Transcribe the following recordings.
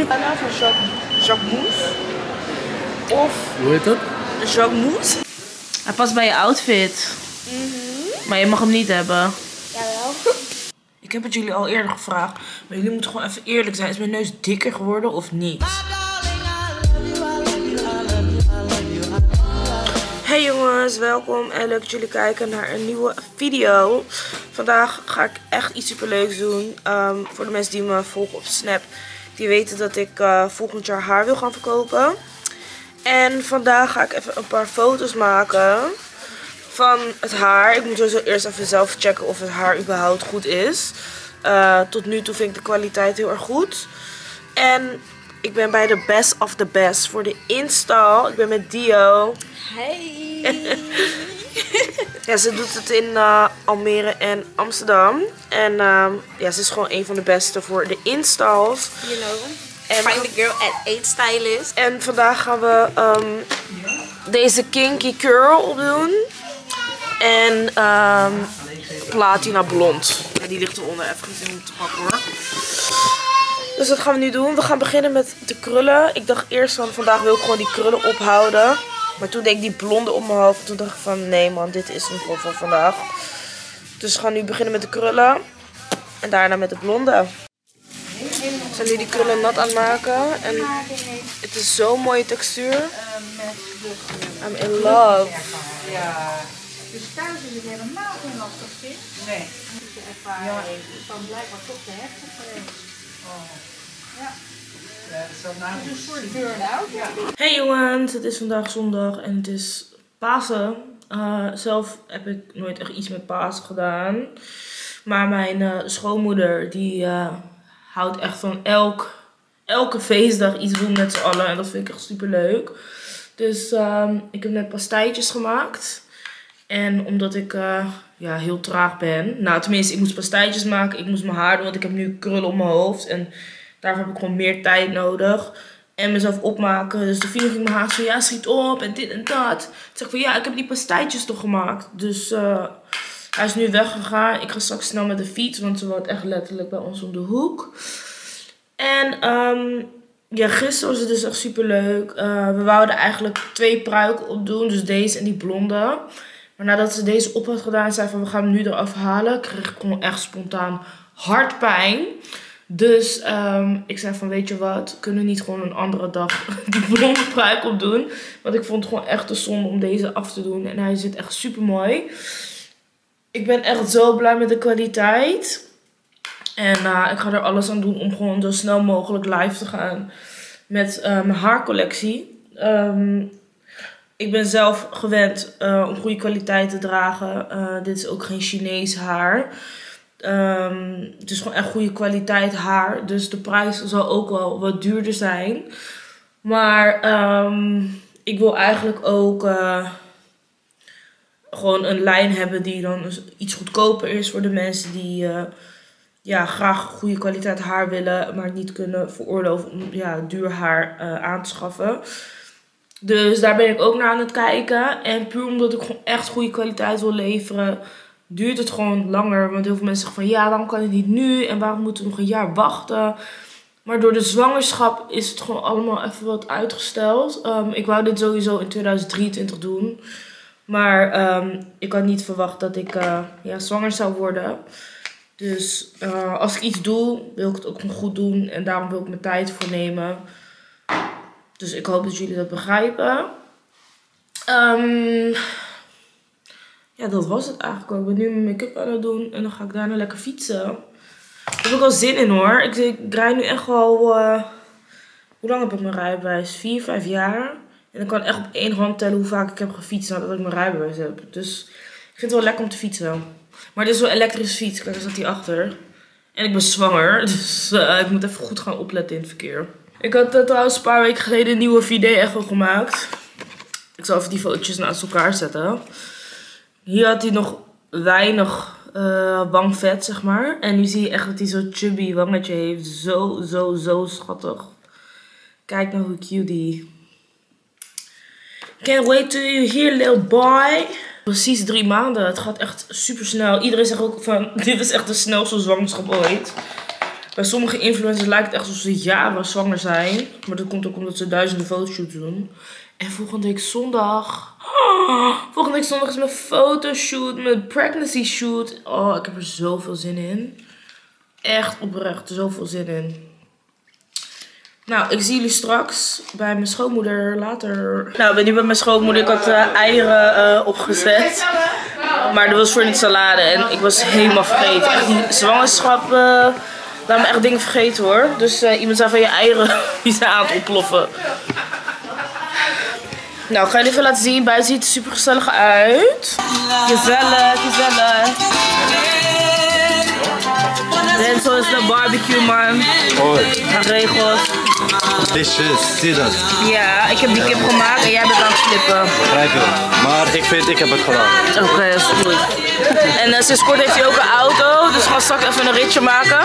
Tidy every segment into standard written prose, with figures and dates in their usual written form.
Defano van Jacquemus. Of... Hoe heet dat? Jacquemus. Hij past bij je outfit. Maar je mag hem niet hebben. Jawel. Ik heb het jullie al eerder gevraagd. Maar jullie moeten gewoon even eerlijk zijn. Is mijn neus dikker geworden of niet? Hey jongens, welkom en leuk dat jullie kijken naar een nieuwe video. Vandaag ga ik echt iets superleuks doen. Voor de mensen die me volgen op Snap, die weten dat ik volgend jaar haar wil gaan verkopen. En vandaag ga ik even een paar foto's maken van het haar. Ik moet sowieso eerst even zelf checken of het haar überhaupt goed is. Tot nu toe vind ik de kwaliteit heel erg goed. En ik ben bij de best of the best voor de install. Ik ben met Dio. Hey! Ja, ze doet het in Almere en Amsterdam. En ja, ze is gewoon een van de beste voor de installs. You know. En find the girl at 8 stylist. En vandaag gaan we deze kinky curl opdoen. En platina blond. Die ligt eronder, even in te pakken hoor. Dus dat gaan we nu doen. We gaan beginnen met de krullen. Ik dacht eerst van vandaag wil ik gewoon die krullen ophouden. Maar toen deed ik die blonde op mijn hoofd. Toen dacht ik van nee man, dit is hem gewoon van vandaag. Dus we gaan nu beginnen met de krullen. En daarna met de blonde. We zijn nu die krullen nat aan het maken. En het is zo'n mooie textuur. I'm in love. Ja. Dus thuis is het helemaal geen lastig vind. Nee. Moet je ervaren. Het kan blijkbaar toch te heftig zijn. Ja. Hey jongens, het is vandaag zondag en het is Pasen. Zelf heb ik nooit echt iets met Pasen gedaan. Maar mijn schoonmoeder die houdt echt van elke feestdag iets doen met z'n allen. En dat vind ik echt super leuk. Dus ik heb net pastijtjes gemaakt. En omdat ik ja, heel traag ben. Nou tenminste, ik moest pastijtjes maken. Ik moest mijn haar doen, want ik heb nu krullen op mijn hoofd. En daarvoor heb ik gewoon meer tijd nodig. En mezelf opmaken. Dus de vriendin ging me haast van ja, schiet op en dit en dat. Toen zei ik van ja, ik heb die pastijtjes toch gemaakt. Dus hij is nu weggegaan. Ik ga straks snel met de fiets. Want ze woont echt letterlijk bij ons om de hoek. En ja, gisteren was het dus echt super leuk. We wouden eigenlijk 2 pruiken opdoen. Dus deze en die blonde. Maar nadat ze deze op had gedaan, zei van we gaan hem nu eraf halen. Kreeg ik gewoon echt spontaan hartpijn. Dus ik zei van weet je wat, kunnen we niet gewoon een andere dag die blonde pruik opdoen. Want ik vond het gewoon echt de zonde om deze af te doen. En hij zit echt super mooi. Ik ben echt zo blij met de kwaliteit. En ik ga er alles aan doen om gewoon zo snel mogelijk live te gaan met mijn haarcollectie. Ik ben zelf gewend om goede kwaliteit te dragen. Dit is ook geen Chinees haar. Het is gewoon echt goede kwaliteit haar. Dus de prijs zal ook wel wat duurder zijn. Maar ik wil eigenlijk ook gewoon een lijn hebben die dan iets goedkoper is voor de mensen die ja, graag goede kwaliteit haar willen. Maar niet kunnen veroorloven om ja, duur haar aan te schaffen. Dus daar ben ik ook naar aan het kijken. En puur omdat ik gewoon echt goede kwaliteit wil leveren, duurt het gewoon langer. Want heel veel mensen zeggen van ja, waarom kan het niet nu? En waarom moeten we nog een jaar wachten? Maar door de zwangerschap is het gewoon allemaal even wat uitgesteld. Ik wou dit sowieso in 2023 doen. Maar ik had niet verwacht dat ik ja, zwanger zou worden. Dus als ik iets doe, wil ik het ook gewoon goed doen. En daarom wil ik mijn tijd voor nemen. Dus ik hoop dat jullie dat begrijpen. Ja, dat was het eigenlijk ook. Ik ben nu mijn make-up aan het doen en dan ga ik daarna lekker fietsen. Daar heb ik wel zin in hoor. Ik rij nu echt al... hoe lang heb ik mijn rijbewijs? 4, 5 jaar. En ik kan echt op 1 hand tellen hoe vaak ik heb gefietst nadat ik mijn rijbewijs heb. Dus ik vind het wel lekker om te fietsen. Maar dit is wel een elektrische fiets. Kijk, daar staat die achter. En ik ben zwanger, dus ik moet even goed gaan opletten in het verkeer. Ik had trouwens een paar weken geleden een nieuwe 4D-echo gemaakt. Ik zal even die fotootjes naast elkaar zetten. Hier had hij nog weinig wangvet, zeg maar. En nu zie je echt dat hij zo'n chubby wangetje heeft. Zo schattig. Kijk nou hoe cute die. Can't wait till you hear, little boy. Precies 3 maanden. Het gaat echt super snel. Iedereen zegt ook van, dit is echt de snelste zwangerschap ooit. Bij sommige influencers lijkt het echt alsof ze jaren zwanger zijn. Maar dat komt ook omdat ze duizenden fotoshoots doen. En volgende week zondag... volgende week zondag is mijn fotoshoot, mijn pregnancy shoot. Oh, ik heb er zoveel zin in. Echt oprecht, zoveel zin in. Nou, ik zie jullie straks bij mijn schoonmoeder later. Nou, ik ben nu bij mijn schoonmoeder. Ik had eieren opgezet. Maar dat was voor die salade. En ik was helemaal vergeten. Echt die zwangerschap... laat me echt dingen vergeten hoor. Dus iemand zei van je eieren die zijn aan het ontploffen. Nou, ik ga jullie even laten zien. Buiten ziet er super gezellig uit. Gezellig, gezellig. En zo is de barbecue, man. Geregeld. Dishes, zie dat? Ja, ik heb die kip gemaakt en jij bent aan het flippen. Begrijp je. Maar ik vind, ik heb het gedaan. Oké, dat is goed. En sinds kort heeft hij ook een auto, dus we gaan straks even een ritje maken.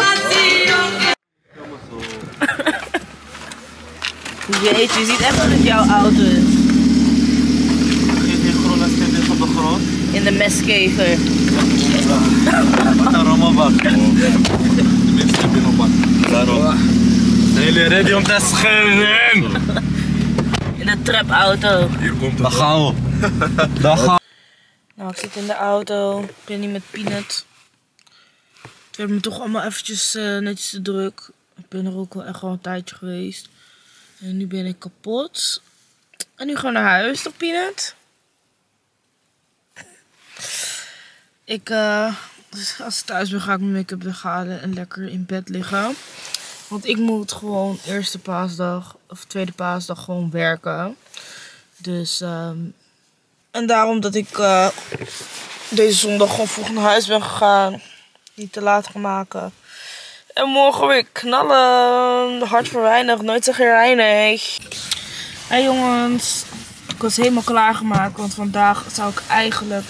Jeetje, je ziet echt dat het jouw auto is. In de meskever. Wat een rommelbak. Tenminste, binnenbak. Daarom. Zijn jullie ready om te scheren? In de trapauto. Hier komt het. Daar gaan we. Daar gaan we. Nou, ik zit in de auto. Ik ben niet met Peanut. Het werd me toch allemaal eventjes netjes te druk. Ik ben er ook wel echt al een tijdje geweest. En nu ben ik kapot. En nu gaan we naar huis, toch Peanut? Ik, dus als ik thuis ben ga ik mijn make-up weghalen en lekker in bed liggen. Want ik moet gewoon eerste paasdag of tweede paasdag gewoon werken. Dus, en daarom dat ik deze zondag gewoon vroeg naar huis ben gegaan. Niet te laat gaan maken. En morgen weer knallen. Hard voor weinig, nooit tegen reinig. Hey jongens, ik was helemaal klaargemaakt. Want vandaag zou ik eigenlijk...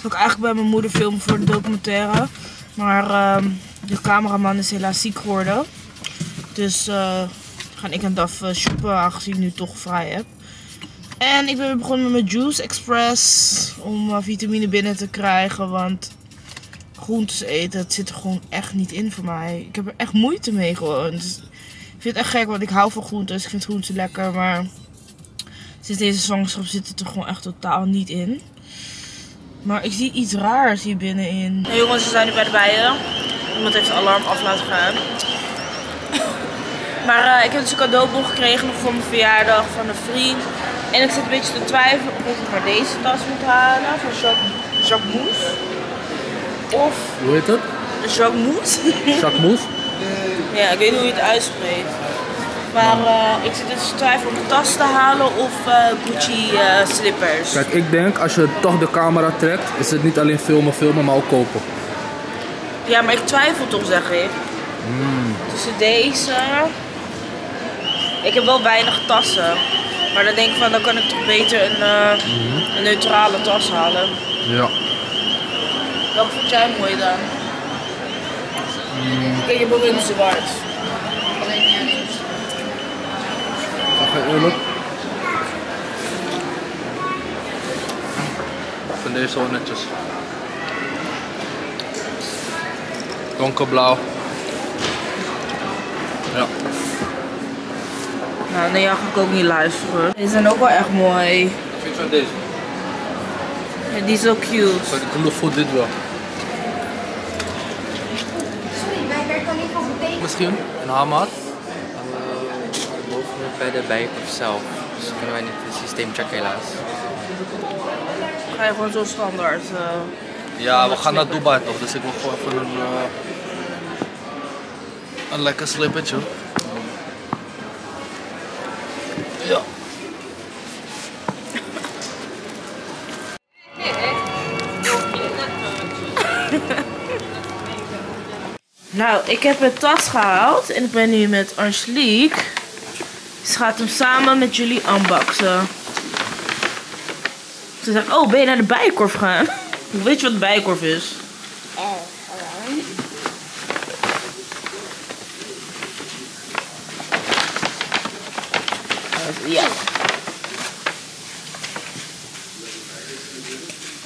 zou ik eigenlijk bij mijn moeder filmen voor de documentaire. Maar de cameraman is helaas ziek geworden. Dus gaan ik en Daf shoppen, aangezien ik nu toch vrij heb. En ik ben weer begonnen met mijn Juice Express. Om vitamine binnen te krijgen, want groentes eten, dat zit er gewoon echt niet in voor mij. Ik heb er echt moeite mee gewoon. Dus ik vind het echt gek, want ik hou van groentes. Ik vind groenten lekker, maar sinds deze zwangerschap zit het er gewoon echt totaal niet in. Maar ik zie iets raars hier binnenin. Nou jongens, we zijn nu bij de bijen. Iemand heeft de alarm af laten gaan. Maar ik heb dus een cadeaubon gekregen nog voor mijn verjaardag van een vriend. En ik zit een beetje te twijfelen of ik maar deze tas moet halen van Jacquemus. Of... Hoe heet dat? Jacquemus. Jacquemus? Ja, ik weet niet hoe je het uitspreekt. Maar ik zit dus te twijfelen om een tas te halen of Gucci slippers. Kijk, ik denk als je toch de camera trekt, is het niet alleen filmen, maar ook kopen. Ja, maar ik twijfel toch, zeg ik. Tussen deze... Ik heb wel weinig tassen. Maar dan denk ik van, dan kan ik toch beter een neutrale tas halen. Ja. Welke vond jij mooi dan? Ik heb ook een zwart. Ik vind deze wel netjes. Donkerblauw. Ja. Nou, nee, ja, ga ik ook niet luisteren. Deze zijn ook wel echt mooi. Ik vind zo deze. Ja, die is zo cute. Ik geloof voor dit wel. Misschien een hamer. Bij de Bijenkorf zelf, dus kunnen wij niet het systeem checken helaas. Ga je gewoon zo standaard? Ja, we gaan naar Dubai toch, dus ik wil gewoon even een lekker slippertje. Ja. Nou, ik heb mijn tas gehaald en ik ben nu met Angelique. Ze gaat hem samen met jullie unboxen. Ze zegt, oh, ben je naar de Bijenkorf gaan? Weet je wat de Bijenkorf is? Ja.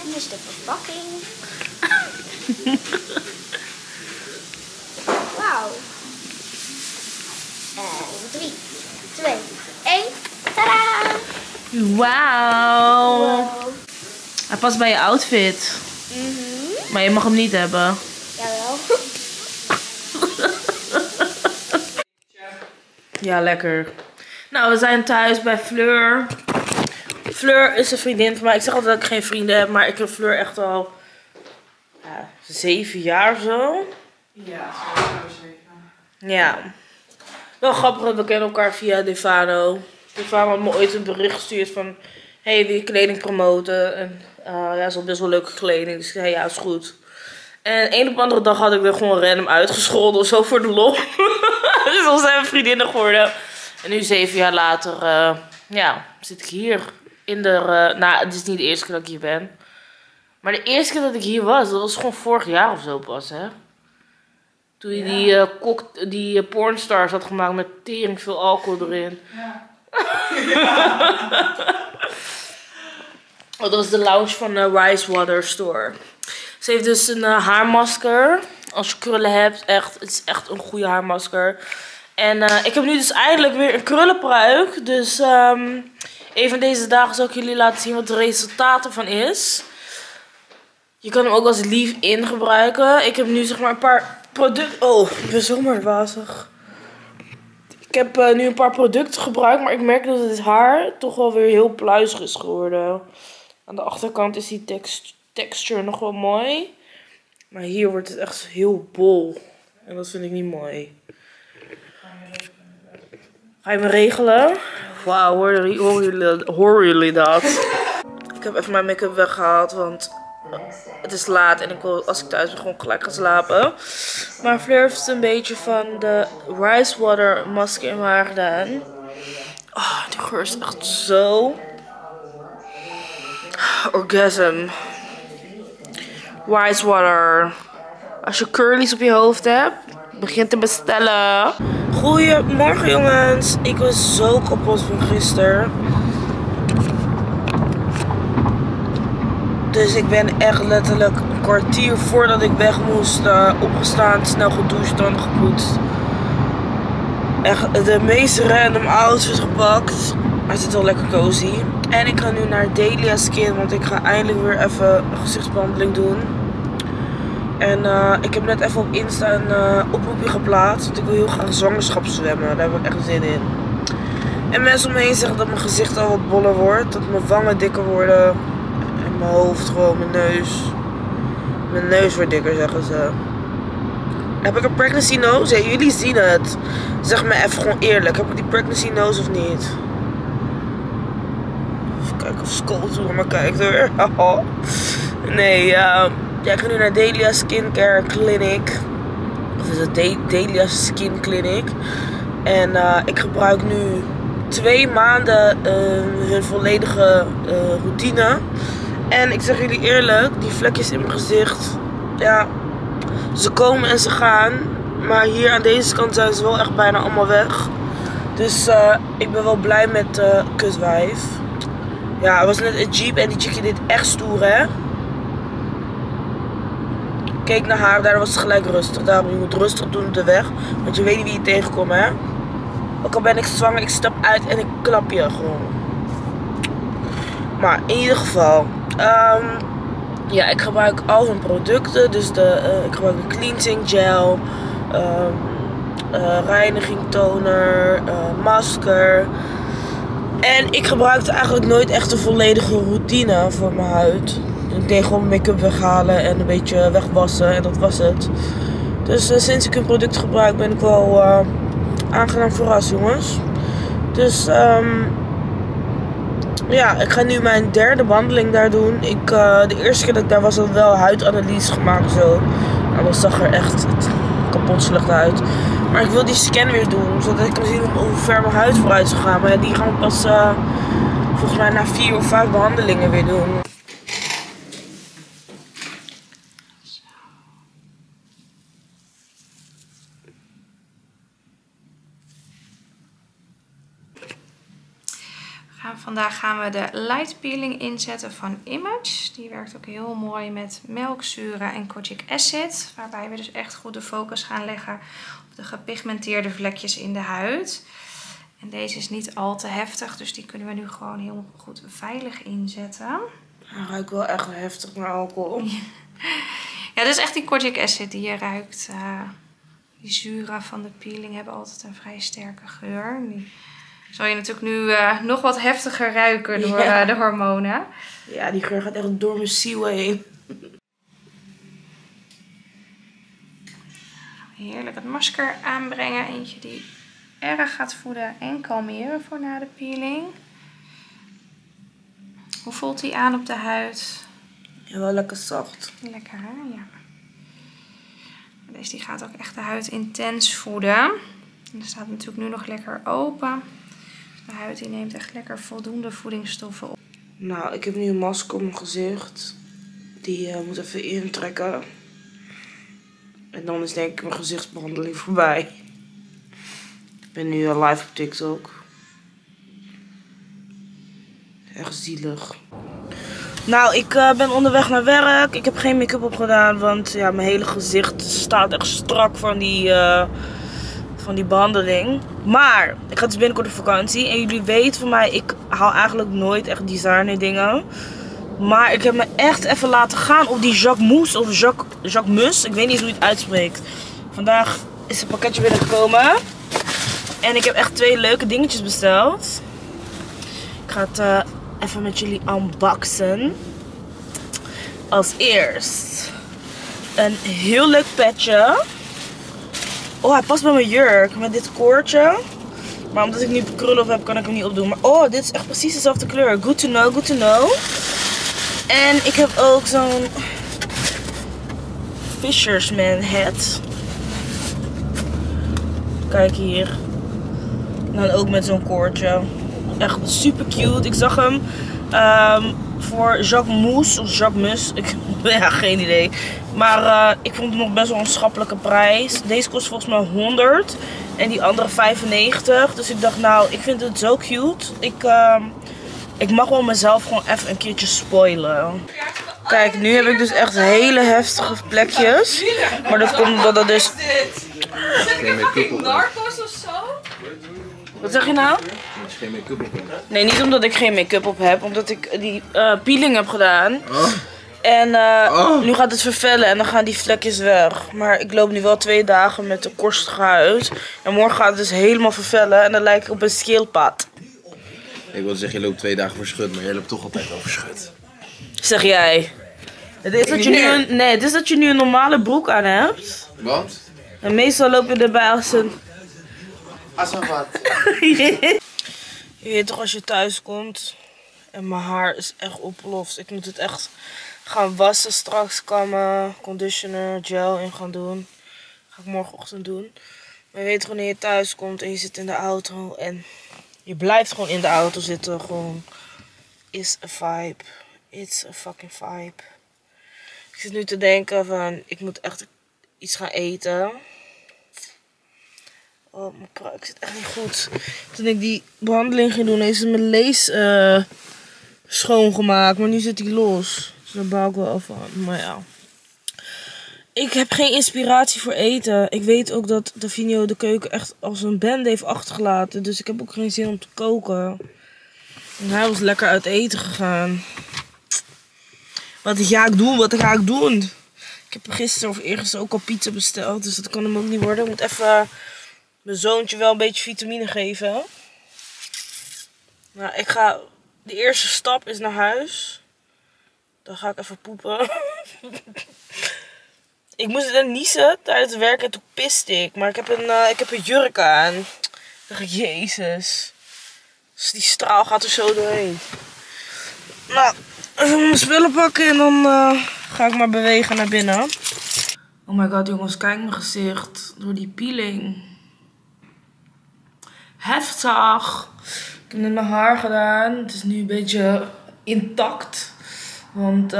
En dus de verpakking. Wauw. En 3, 2, 1. Tadaa! Wauw. Wow. Hij past bij je outfit. Mm-hmm. Maar je mag hem niet hebben. Jawel. Ja, lekker. Nou, we zijn thuis bij Fleur. Fleur is een vriendin van mij. Ik zeg altijd dat ik geen vrienden heb, maar ik heb Fleur echt al 7 jaar of zo. Ja, zeker. Ja. Wel grappig, dat we kennen elkaar via Defano. Defano had me ooit een bericht gestuurd van... Hey, wil je kleding promoten? En ja, ze had best wel leuke kleding. Dus ik zei, ja, is goed. En een op andere dag had ik er gewoon random uitgescholden of zo voor de lol. Dus dan zijn we vriendinnen geworden. En nu 7 jaar later, ja, zit ik hier. In de, nou, het is niet de eerste keer dat ik hier ben. Maar de eerste keer dat ik hier was, dat was gewoon vorig jaar of zo pas, hè. Toen je die pornstars had gemaakt met tering veel alcohol erin. Ja. Oh, dat was de lounge van de Wisewater Store. Ze heeft dus een haarmasker. Als je krullen hebt, echt, het is echt een goede haarmasker. En ik heb nu dus eindelijk weer een krullenpruik. Dus een van deze dagen zal ik jullie laten zien wat de resultaat ervan is. Je kan hem ook als leave-in gebruiken. Ik heb nu zeg maar een paar producten... Oh, ik ben zomaar wazig. Ik heb nu een paar producten gebruikt, maar ik merk dat het haar toch wel weer heel pluizig is geworden. Aan de achterkant is die texture nog wel mooi. Maar hier wordt het echt heel bol. En dat vind ik niet mooi. Ga je me regelen? Wauw, horen jullie dat? Ik heb even mijn make-up weggehaald, want het is laat. En ik wil, als ik thuis ben, gewoon gelijk gaan slapen. Maar Fleur heeft een beetje van de Ricewater masker in mijn haar gedaan. Oh, die geur is echt zo... Orgasm. Wisewater. Als je curlies op je hoofd hebt, begin te bestellen. Goedemorgen jongens. Ik was zo kapot van gisteren. Dus ik ben echt letterlijk een kwartier voordat ik weg moest opgestaan, snel gedoucht, dan gepoetst. Echt de meest random outfit gepakt. Maar het is wel lekker cozy. En ik ga nu naar Delia Skin, want ik ga eindelijk weer even een gezichtsbehandeling doen. En ik heb net even op Insta een oproepje geplaatst, want ik wil heel graag zwangerschapszwemmen. Daar heb ik echt zin in. En mensen om me heen zeggen dat mijn gezicht al wat boller wordt, dat mijn wangen dikker worden. En mijn hoofd gewoon, mijn neus. Mijn neus wordt dikker, zeggen ze. Heb ik een pregnancy nose? Ja, jullie zien het. Zeg me even gewoon eerlijk, heb ik die pregnancy nose of niet? Kijken of Skulltour maar kijkt hoor. Nee, ja, ik ga nu naar Delia Skin Clinic. Of is het Delia Skin Clinic. En ik gebruik nu 2 maanden hun volledige routine. En ik zeg jullie eerlijk, die vlekjes in mijn gezicht, ja, ze komen en ze gaan. Maar hier aan deze kant zijn ze wel echt bijna allemaal weg. Dus ik ben wel blij met kuswijf. Ja, het was net een jeep en die chickie deed echt stoer, hè. Keek naar haar, daar was het gelijk rustig. Daarom, je moet rustig doen op de weg. Want je weet niet wie je tegenkomt, hè. Ook al ben ik zwanger, ik stap uit en ik klap je gewoon. Maar in ieder geval, ja, ik gebruik al hun producten. Dus ik gebruik de cleansing gel, reiniging toner, masker. En ik gebruikte eigenlijk nooit echt een volledige routine voor mijn huid. Ik deed gewoon make-up weghalen en een beetje wegwassen en dat was het. Dus sinds ik hun product gebruik ben ik wel aangenaam verrast, jongens. Dus ja, ik ga nu mijn 3e behandeling daar doen. Ik, de eerste keer dat ik daar was, had wel huidanalyse gemaakt zo. Nou, dat zag er echt kapot slecht uit. Maar ik wil die scan weer doen, zodat ik kan zien hoe ver mijn huid vooruit zou gaan. Maar ja, die gaan we pas volgens mij na 4 of 5 behandelingen weer doen. We gaan Vandaag gaan we de light peeling inzetten van Image. Die werkt ook heel mooi met melkzuren en kojic acid. Waarbij we dus echt goed de focus gaan leggen op de gepigmenteerde vlekjes in de huid. En deze is niet al te heftig, dus die kunnen we nu gewoon heel goed veilig inzetten. Hij ruikt wel echt heftig naar alcohol. Ja, dat is echt die kojic acid die je ruikt. Die zuren van de peeling hebben altijd een vrij sterke geur. Die zal je natuurlijk nu nog wat heftiger ruiken door de hormonen. Ja, die geur gaat echt door mijn ziel heen. Heerlijk het masker aanbrengen. Eentje die erg gaat voeden en kalmeren voor na de peeling. Hoe voelt die aan op de huid? Ja, wel lekker zacht. Lekker hè, ja. Deze die gaat ook echt de huid intens voeden. En dat staat natuurlijk nu nog lekker open. De huid die neemt echt lekker voldoende voedingsstoffen op. Nou, ik heb nu een masker op mijn gezicht. Die moet even intrekken. En dan is denk ik mijn gezichtsbehandeling voorbij. Ik ben nu live op TikTok. Echt zielig. Nou, ik ben onderweg naar werk. Ik heb geen make-up op gedaan, want ja, mijn hele gezicht staat echt strak van die behandeling. Maar ik ga dus binnenkort op vakantie. En jullie weten van mij, ik haal eigenlijk nooit echt designer dingen. Maar ik heb me echt even laten gaan op die Jacquemus of Jacquemus. Ik weet niet hoe je het uitspreekt. Vandaag is het pakketje binnengekomen. En ik heb echt twee leuke dingetjes besteld. Ik ga het even met jullie unboxen. Als eerst een heel leuk petje. Oh, hij past bij mijn jurk met dit koordje. Maar omdat ik nu krullen op heb, kan ik hem niet opdoen. Maar oh, dit is echt precies dezelfde kleur. Good to know, good to know. En ik heb ook zo'n Fisherman hat. Kijk hier. En dan ook met zo'n koordje. Echt super cute. Ik zag hem voor Jacquemus of Jacquemus. Ik heb geen idee. Maar ik vond hem nog best wel een schappelijke prijs. Deze kost volgens mij 100 en die andere 95. Dus ik dacht, nou, ik vind het zo cute. Ik mag wel mezelf gewoon even een keertje spoilen. Kijk, nu heb ik dus echt hele heftige plekjes. Maar dat komt omdat dat dus... Zit ik in fucking Narcos of zo? Wat zeg je nou? Geen make-up op hebt. Nee, niet omdat ik geen make-up op heb, omdat ik die peeling heb gedaan. Oh. En nu gaat het vervellen en dan gaan die vlekjes weg. Maar ik loop nu wel 2 dagen met de korstige huid. En morgen gaat het dus helemaal vervellen en dan lijkt ik op een scheelpad. Ik wil zeggen, je loopt 2 dagen voor schut, maar jij loopt toch altijd over schut. Zeg jij. Het is dat je nu een, nee, het is dat je nu een normale broek aan hebt. Want? En meestal loop je erbij als een... Als een wat. Je weet toch, als je thuis komt en mijn haar is echt oplost. Ik moet het echt gaan wassen straks, kammen, conditioner, gel in gaan doen. Dat ga ik morgenochtend doen. Maar je weet gewoon, wanneer je thuis komt en je zit in de auto en je blijft gewoon in de auto zitten. Gewoon, it's a vibe. It's a fucking vibe. Ik zit nu te denken van, ik moet echt iets gaan eten. Oh, mijn pruik zit echt niet goed. Toen ik die behandeling ging doen, heeft ze mijn lees schoongemaakt. Maar nu zit die los. Dus daar bouw ik wel van. Maar ja. Ik heb geen inspiratie voor eten. Ik weet ook dat Defano de keuken echt als een bende heeft achtergelaten. Dus ik heb ook geen zin om te koken. En hij was lekker uit eten gegaan. Wat ga ik doen? Wat ga ik doen? Ik heb gisteren of eergisteren ook al pizza besteld. Dus dat kan hem ook niet worden. Ik moet even... Mijn zoontje wel een beetje vitamine geven. Nou, ik ga... De eerste stap is naar huis. Dan ga ik even poepen. Ik moest dan niezen tijdens het werk en toen piste ik. Maar ik heb een jurk aan. Dan dacht ik, jezus. Dus die straal gaat er zo doorheen. Nou, even mijn spullen pakken en dan ga ik maar bewegen naar binnen. Oh my god jongens, kijk mijn gezicht door die peeling. Heftig. Ik heb net mijn haar gedaan. Het is nu een beetje intact. Want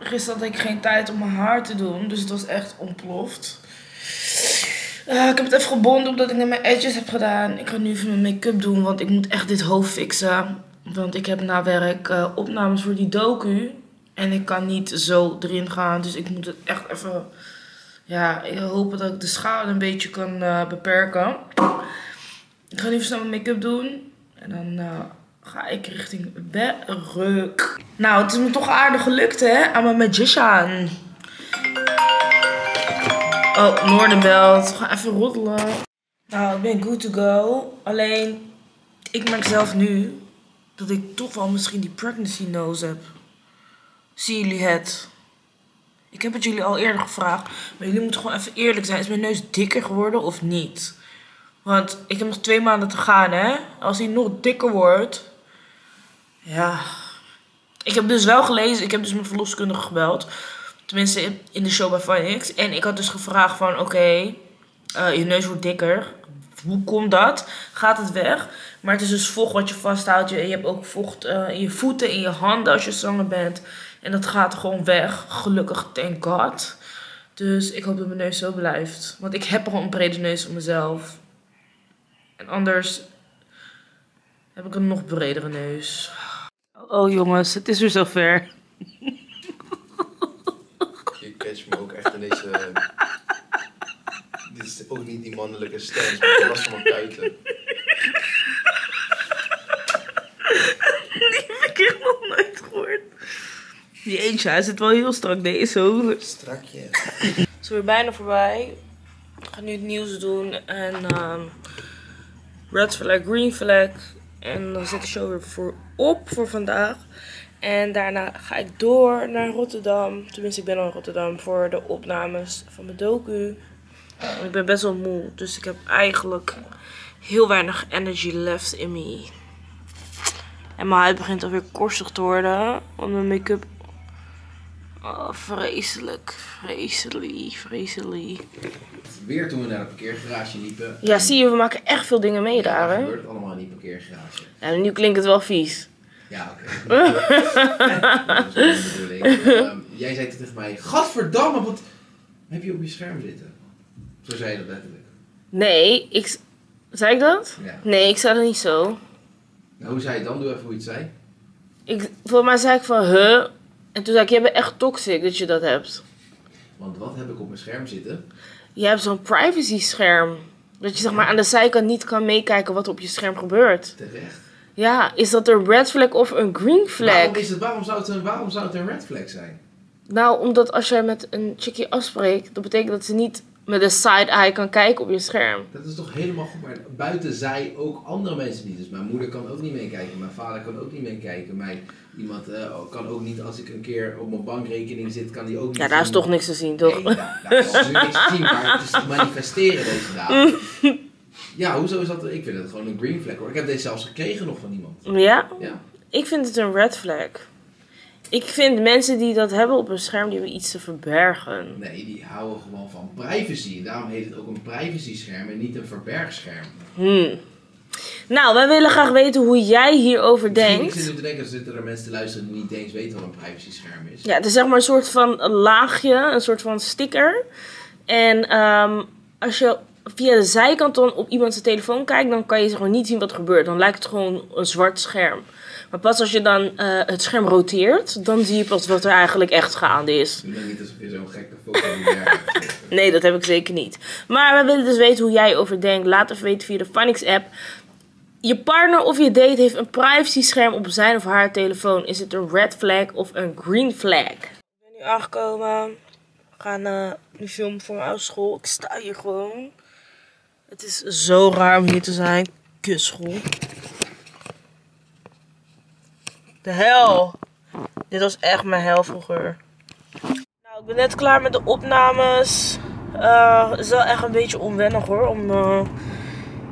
gisteren had ik geen tijd om mijn haar te doen. Dus het was echt ontploft. Ik heb het even gebonden omdat ik net mijn edges heb gedaan. Ik ga nu even mijn make-up doen. Want ik moet echt dit hoofd fixen. Want ik heb na werk opnames voor die docu. En ik kan niet zo erin gaan. Dus ik moet het echt even... Ja, ik hoop dat ik de schade een beetje kan beperken. Ik ga even snel mijn make-up doen. En dan ga ik richting werk. Nou, het is me toch aardig gelukt, hè? I'm a magician. Oh, Noorderbelt. Ga even roddelen. Nou, ik ben good to go. Alleen, ik merk zelf nu dat ik toch wel misschien die pregnancy nose heb. Zien jullie het? Ik heb het jullie al eerder gevraagd. Maar jullie moeten gewoon even eerlijk zijn. Is mijn neus dikker geworden of niet? Want ik heb nog 2 maanden te gaan, hè? Als hij nog dikker wordt. Ja. Ik heb dus wel gelezen. Ik heb dus mijn verloskundige gebeld. Tenminste in de show bij FunX. En ik had dus gevraagd van oké, je neus wordt dikker. Hoe komt dat? Gaat het weg? Maar het is dus vocht wat je vasthoudt. Je hebt ook vocht in je voeten, in je handen als je zwanger bent. En dat gaat gewoon weg. Gelukkig, thank God. Dus ik hoop dat mijn neus zo blijft. Want ik heb gewoon een brede neus voor mezelf. En anders heb ik een nog bredere neus. Oh jongens, het is weer zover. Je catch me ook echt in deze... Dit is ook niet die mannelijke stijl, maar ik was van mijn kuiten. Die heb ik helemaal nooit gehoord. Die eentje, hij zit wel heel strak, deze. Strakje. Het is weer bijna voorbij. Ik ga nu het nieuws doen en red flag, green flag. En dan zet de show weer op voor vandaag. En daarna ga ik door naar Rotterdam. Tenminste, ik ben al in Rotterdam voor de opnames van mijn docu. Ik ben best wel moe, dus ik heb eigenlijk heel weinig energy left in me. En mijn huid begint alweer korsig te worden. Want mijn make-up... Oh, vreselijk. Vreselijk. Weer toen we naar de parkeergarage liepen. Ja, zie je, we maken echt veel dingen mee daar, hè? Ja, gebeurt allemaal in die parkeergarage. Ja, nu klinkt het wel vies. Ja, oké. Jij zei tegen mij, gadverdamme, wat heb je op je scherm zitten? Zo zei je dat letterlijk. Nee, ik... Zei ik dat? Ja. Nee, ik zei dat niet zo. Nou, hoe zei je dan? Doe even hoe je het zei. Volgens mij zei ik van, huh? En toen zei ik, jij bent echt toxic dat je dat hebt. Want wat heb ik op mijn scherm zitten? Je hebt zo'n privacy scherm. Dat je zeg maar aan de zijkant niet kan meekijken wat op je scherm gebeurt. Terecht. Ja, is dat een red flag of een green flag? Waarom zou het een red flag zijn? Nou, omdat als jij met een chickie afspreekt, dat betekent dat ze niet met een side-eye kan kijken op je scherm. Dat is toch helemaal goed, maar buiten zij ook andere mensen niet. Dus mijn moeder kan ook niet meekijken, mijn vader kan ook niet meekijken. Iemand kan ook niet, als ik een keer op mijn bankrekening zit, kan die ook niet. Ja, daar is toch niks te zien, toch? Nee, daar is natuurlijk niks te zien, maar het is te manifesteren deze dagen. Ja, hoezo is dat? Ik vind het gewoon een green flag hoor. Ik heb deze zelfs gekregen nog van iemand. Ja? Ja. Ik vind het een red flag. Ik vind mensen die dat hebben op hun scherm, die hebben iets te verbergen. Nee, die houden gewoon van privacy. Daarom heet het ook een privacy scherm en niet een verbergscherm. Nou, wij willen graag weten hoe jij hierover denkt. Ik zit te denken, er zitten mensen te luisteren die niet eens weten wat een privacy scherm is. Ja, het is zeg maar een soort van laagje, een soort van sticker. En als je via de zijkant dan op iemand zijn telefoon kijkt, dan kan je gewoon niet zien wat er gebeurt. Dan lijkt het gewoon een zwart scherm. Maar pas als je dan het scherm roteert, dan zie je pas wat er eigenlijk echt gaande is. Ik denk niet alsof je zo'n gekke foto hebt. Nee, dat heb ik zeker niet. Maar we willen dus weten hoe jij over denkt. Laat even weten via de FunX app. Je partner of je date heeft een privacy scherm op zijn of haar telefoon. Is het een red flag of een green flag? Ik ben nu aangekomen. We gaan nu filmen voor mijn oude school. Ik sta hier gewoon. Het is zo raar om hier te zijn. Kutschool. De hel. Dit was echt mijn hel vroeger. Nou, ik ben net klaar met de opnames. Het is wel echt een beetje onwennig hoor. Om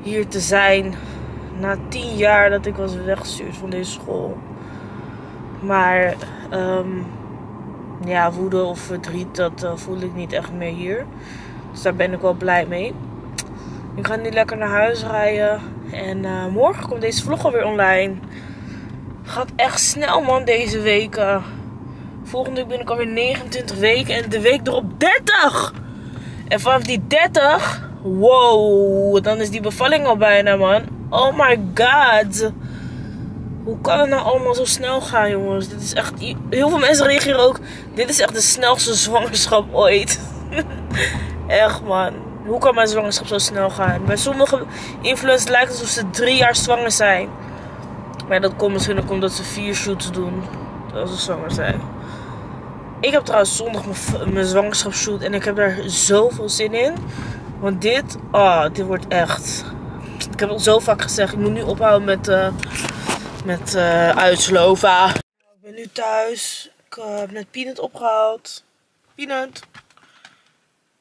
hier te zijn. Na 10 jaar dat ik was weggestuurd van deze school. Maar ja, woede of verdriet, dat voel ik niet echt meer hier. Dus daar ben ik wel blij mee. Ik ga nu lekker naar huis rijden. En morgen komt deze vlog alweer online. Gaat echt snel man deze weken. Volgende week ben ik alweer 29 weken. En de week erop 30. En vanaf die 30. Wow. Dan is die bevalling al bijna man. Oh my god. Hoe kan het nou allemaal zo snel gaan, jongens? Dit is echt... Heel veel mensen reageren ook. Dit is echt de snelste zwangerschap ooit. Echt, man. Hoe kan mijn zwangerschap zo snel gaan? Bij sommige influencers lijkt het alsof ze 3 jaar zwanger zijn. Maar dat komt misschien ook omdat ze 4 shoots doen. Als ze zwanger zijn. Ik heb trouwens zondag mijn zwangerschapsshoot. En ik heb daar zoveel zin in. Want dit... Oh, dit wordt echt... Ik heb het zo vaak gezegd. Ik moet nu ophouden met uitslova. Ik ben nu thuis. Ik heb net Peanut opgehaald. Peanut.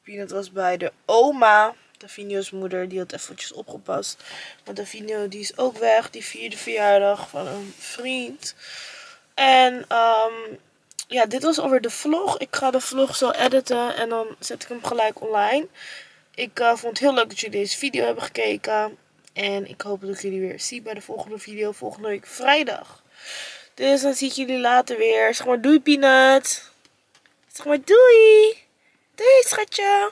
Peanut was bij de oma. Defino's moeder. Die had eventjes opgepast. Want Defino die is ook weg. Die vierde verjaardag van een vriend. En ja, dit was alweer de vlog. Ik ga de vlog zo editen. En dan zet ik hem gelijk online. Ik vond het heel leuk dat jullie deze video hebben gekeken. En ik hoop dat ik jullie weer zie bij de volgende video. Volgende week vrijdag. Dus dan zie ik jullie later weer. Zeg maar doei, Peanut. Zeg maar doei. Doei, schatje.